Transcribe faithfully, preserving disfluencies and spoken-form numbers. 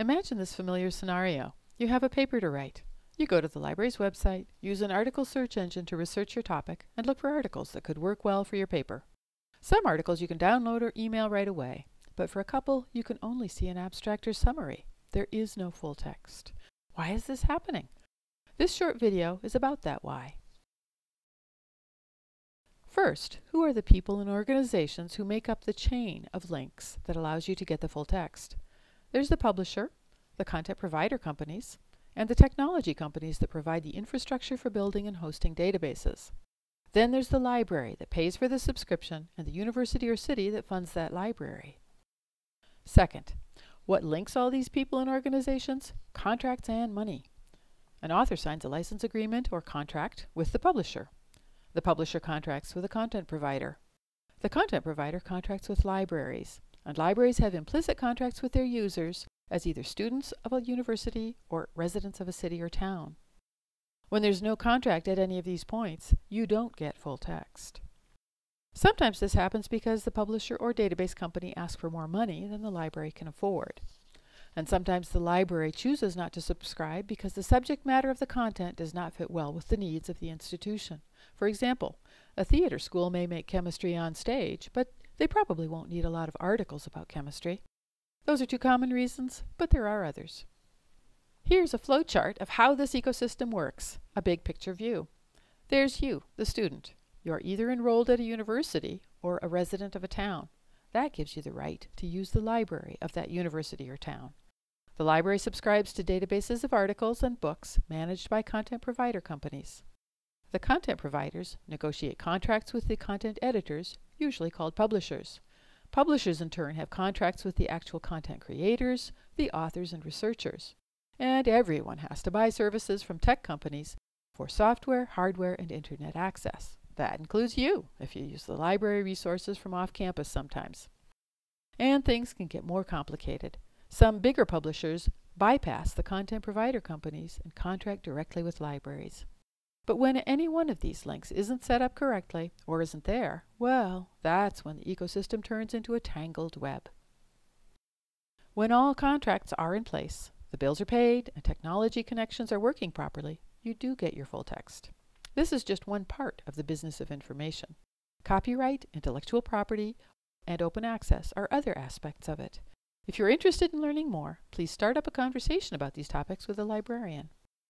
Imagine this familiar scenario. You have a paper to write. You go to the library's website, use an article search engine to research your topic, and look for articles that could work well for your paper. Some articles you can download or email right away, but for a couple, you can only see an abstract or summary. There is no full text. Why is this happening? This short video is about that why. First, who are the people and organizations who make up the chain of links that allows you to get the full text? There's the publisher, the content provider companies, and the technology companies that provide the infrastructure for building and hosting databases. Then there's the library that pays for the subscription and the university or city that funds that library. Second, what links all these people and organizations? Contracts and money. An author signs a license agreement or contract with the publisher. The publisher contracts with a content provider. The content provider contracts with libraries, and libraries have implicit contracts with their users as either students of a university or residents of a city or town. When there's no contract at any of these points, you don't get full text. Sometimes this happens because the publisher or database company asks for more money than the library can afford. And sometimes the library chooses not to subscribe because the subject matter of the content does not fit well with the needs of the institution. For example, a theater school may make chemistry on stage, but they probably won't need a lot of articles about chemistry. Those are two common reasons, but there are others. Here's a flowchart of how this ecosystem works, a big picture view. There's you, the student. You're either enrolled at a university or a resident of a town. That gives you the right to use the library of that university or town. The library subscribes to databases of articles and books managed by content provider companies. The content providers negotiate contracts with the content editors, usually called publishers. Publishers, in turn, have contracts with the actual content creators, the authors, and researchers. And everyone has to buy services from tech companies for software, hardware, and internet access. That includes you, if you use the library resources from off campus sometimes. And things can get more complicated. Some bigger publishers bypass the content provider companies and contract directly with libraries. But when any one of these links isn't set up correctly or isn't there, well, that's when the ecosystem turns into a tangled web. When all contracts are in place, the bills are paid and technology connections are working properly, you do get your full text. This is just one part of the business of information. Copyright, intellectual property, and open access are other aspects of it. If you're interested in learning more, please start up a conversation about these topics with a librarian.